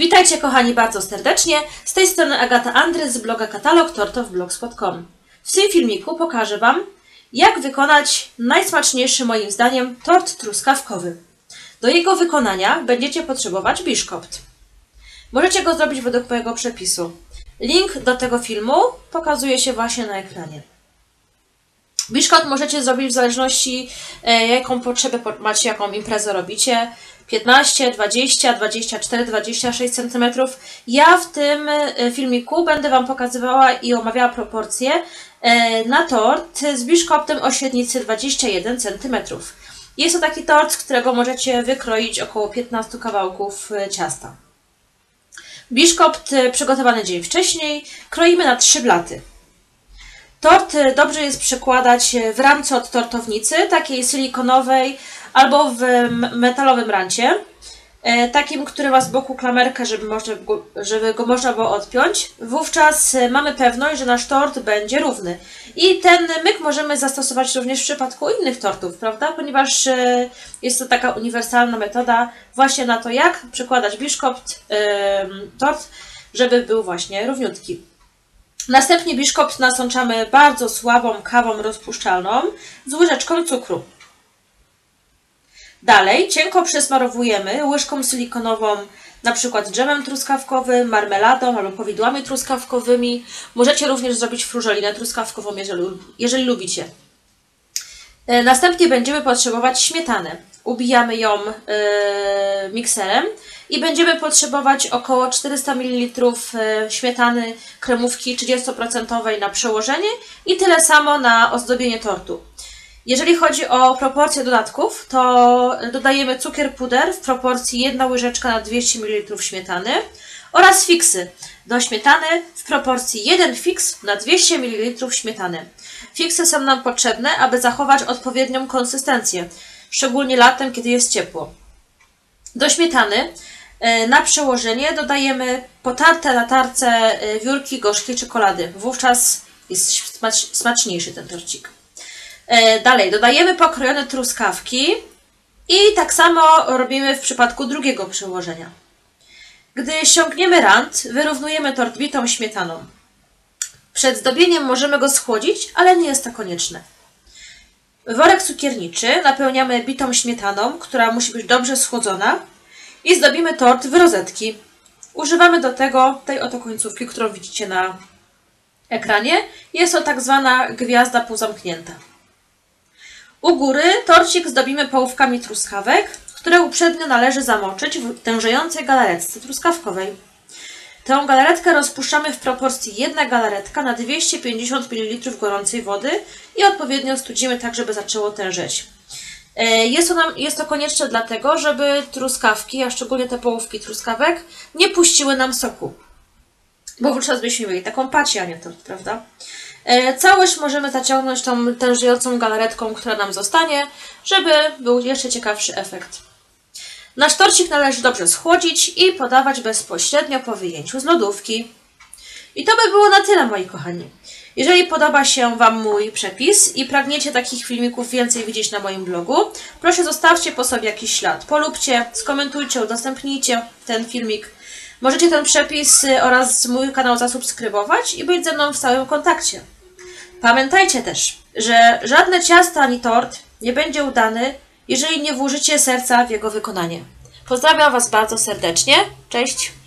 Witajcie kochani bardzo serdecznie, z tej strony Agata Andry z bloga KatalogTortofBlogspot.com. W tym filmiku pokażę Wam, jak wykonać najsmaczniejszy moim zdaniem tort truskawkowy. Do jego wykonania będziecie potrzebować biszkopt. Możecie go zrobić według mojego przepisu. Link do tego filmu pokazuje się właśnie na ekranie. Biszkopt możecie zrobić w zależności jaką potrzebę macie, jaką imprezę robicie. 15, 20, 24, 26 cm. Ja w tym filmiku będę Wam pokazywała i omawiała proporcje na tort z biszkoptem o średnicy 21 cm. Jest to taki tort, z którego możecie wykroić około 15 kawałków ciasta. Biszkopt przygotowany dzień wcześniej kroimy na 3 blaty. Tort dobrze jest przekładać w ramce od tortownicy, takiej silikonowej albo w metalowym rancie, takim, który ma z boku klamerkę, żeby go można było odpiąć. Wówczas mamy pewność, że nasz tort będzie równy. I ten myk możemy zastosować również w przypadku innych tortów, prawda? Ponieważ jest to taka uniwersalna metoda właśnie na to, jak przekładać biszkopt, tort, żeby był właśnie równiutki. Następnie biszkopt nasączamy bardzo słabą kawą rozpuszczalną z łyżeczką cukru. Dalej cienko przesmarowujemy łyżką silikonową, na przykład dżemem truskawkowym, marmeladą albo powidłami truskawkowymi. Możecie również zrobić frużolinę truskawkową, jeżeli lubicie. Następnie będziemy potrzebować śmietanę. Ubijamy ją mikserem i będziemy potrzebować około 400 ml śmietany kremówki 30% na przełożenie i tyle samo na ozdobienie tortu. Jeżeli chodzi o proporcje dodatków, to dodajemy cukier puder w proporcji 1 łyżeczka na 200 ml śmietany oraz fiksy do śmietany w proporcji 1 fiks na 200 ml śmietany. Fiksy są nam potrzebne, aby zachować odpowiednią konsystencję, szczególnie latem, kiedy jest ciepło. Do śmietany na przełożenie dodajemy potarte na tarce wiórki gorzkiej czekolady. Wówczas jest smaczniejszy ten torcik. Dalej dodajemy pokrojone truskawki i tak samo robimy w przypadku drugiego przełożenia. Gdy ściągniemy rant, wyrównujemy tort bitą śmietaną. Przed zdobieniem możemy go schłodzić, ale nie jest to konieczne. Worek cukierniczy napełniamy bitą śmietaną, która musi być dobrze schłodzona i zdobimy tort w rozetki. Używamy do tego tej oto końcówki, którą widzicie na ekranie. Jest to tak zwana gwiazda półzamknięta. U góry torcik zdobimy połówkami truskawek, które uprzednio należy zamoczyć w tężejącej galaretce truskawkowej. Tę galaretkę rozpuszczamy w proporcji 1 galaretka na 250 ml gorącej wody i odpowiednio studzimy tak, żeby zaczęło tężeć. Jest to konieczne dlatego, żeby truskawki, a szczególnie te połówki truskawek, nie puściły nam soku. Bo wówczas byśmy mieli taką pacię, a nie tort, prawda? Całość możemy zaciągnąć tą tężejącą galaretką, która nam zostanie, żeby był jeszcze ciekawszy efekt. Nasz torcik należy dobrze schłodzić i podawać bezpośrednio po wyjęciu z lodówki. I to by było na tyle, moi kochani. Jeżeli podoba się Wam mój przepis i pragniecie takich filmików więcej widzieć na moim blogu, proszę zostawcie po sobie jakiś ślad. Polubcie, skomentujcie, udostępnijcie ten filmik. Możecie ten przepis oraz mój kanał zasubskrybować i być ze mną w stałym kontakcie. Pamiętajcie też, że żadne ciasto ani tort nie będzie udany, jeżeli nie włożycie serca w jego wykonanie. Pozdrawiam Was bardzo serdecznie. Cześć!